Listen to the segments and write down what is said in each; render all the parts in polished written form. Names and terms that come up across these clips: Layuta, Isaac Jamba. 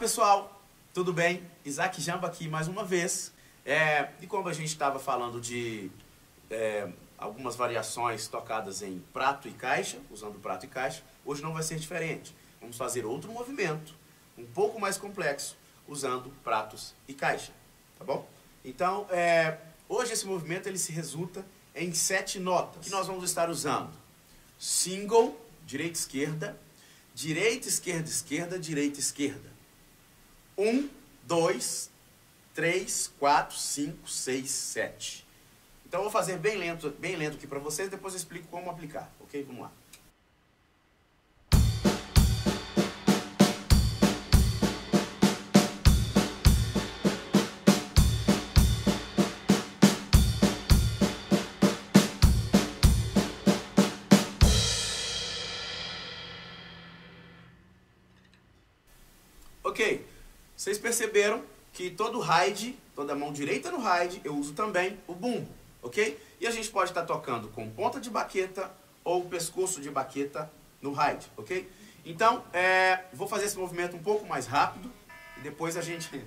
pessoal, tudo bem? Isaac Jamba aqui mais uma vez. E como a gente estava falando de algumas variações tocadas em prato e caixa, usando prato e caixa, hoje não vai ser diferente. Vamos fazer outro movimento, um pouco mais complexo, usando pratos e caixa, tá bom? Então, hoje esse movimento ele se resulta em 7 notas, que nós vamos estar usando single, direita, esquerda, direita, esquerda, esquerda, direita, esquerda. 1, 2, 3, 4, 5, 6, 7. Então eu vou fazer bem lento aqui para vocês, depois eu explico como aplicar, ok? Vamos lá. Ok, vocês perceberam que todo ride, toda mão direita no ride, eu uso também o bumbo, ok? E a gente pode estar tocando com ponta de baqueta ou pescoço de baqueta no ride, ok? Então, vou fazer esse movimento um pouco mais rápido e depois a gente...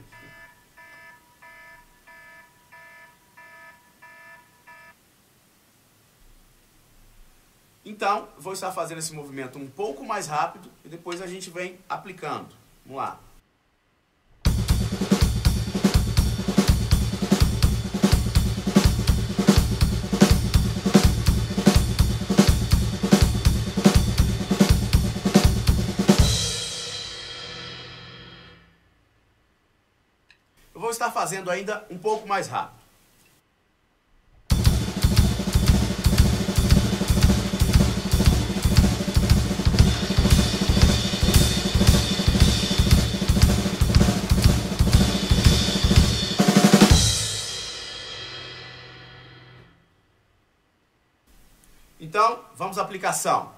Então, vou estar fazendo esse movimento um pouco mais rápido e depois a gente vem aplicando. Vamos lá. Eu vou estar fazendo ainda um pouco mais rápido. Então, vamos à aplicação.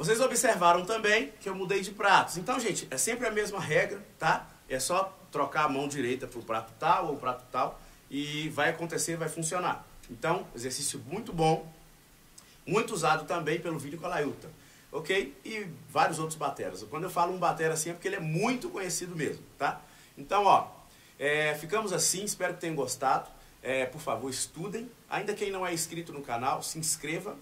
Vocês observaram também que eu mudei de pratos. Então, gente, é sempre a mesma regra, tá? É só trocar a mão direita para o prato tal ou prato tal e vai acontecer, vai funcionar. Então, exercício muito bom, muito usado também pelo vídeo com a Layuta, ok? E vários outros bateras. Quando eu falo um batera assim é porque ele é muito conhecido mesmo, tá? Então, ó, ficamos assim, espero que tenham gostado. Por favor, estudem. Ainda quem não é inscrito no canal, se inscreva.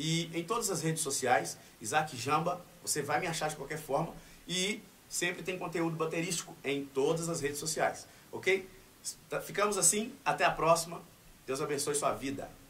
E em todas as redes sociais, Isaac Jamba, você vai me achar de qualquer forma. E sempre tem conteúdo baterístico em todas as redes sociais, ok? Ficamos assim, até a próxima. Deus abençoe sua vida.